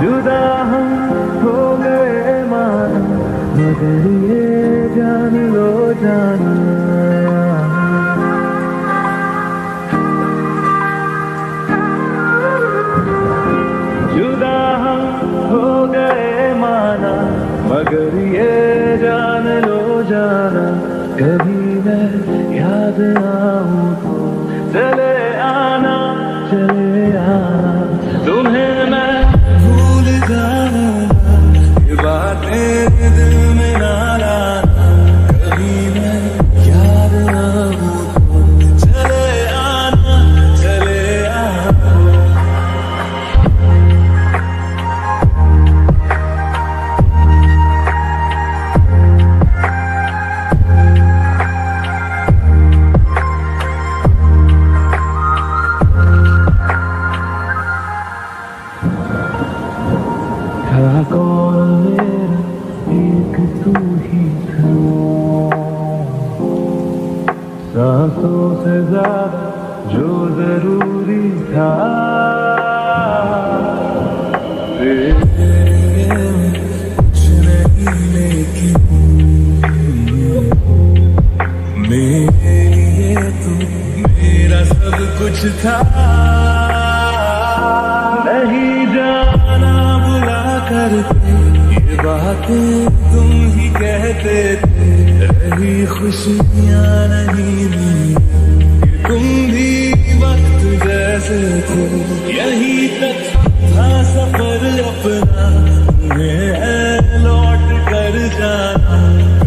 जुदा हम हो गए मान, मगर ये जान लो जाना जुदा हम हो गए माना, मगर ये जान लो जाना। कभी मैं याद आऊं तो चले आना, चले आना। तुम्हें मैं भूल जाना, ये बातें दिल में ना लाना। कभी मैं याद आऊं तो चले आना, चले आना। था कौन मेरा, एक तू ही था। सांसों से ज्यादा जो जरूरी था, तेरे लिए कुछ नहीं, लेकिन मेरे लिए तू मेरा सब कुछ था। नहीं जाना बुला करते, ये बातें तुम ही कहते थे। रही खुशियां नहीं दी, तुम भी वक्त जैसे थे। यहीं तक था सफर अपना, तुम्हें लौट कर जाना।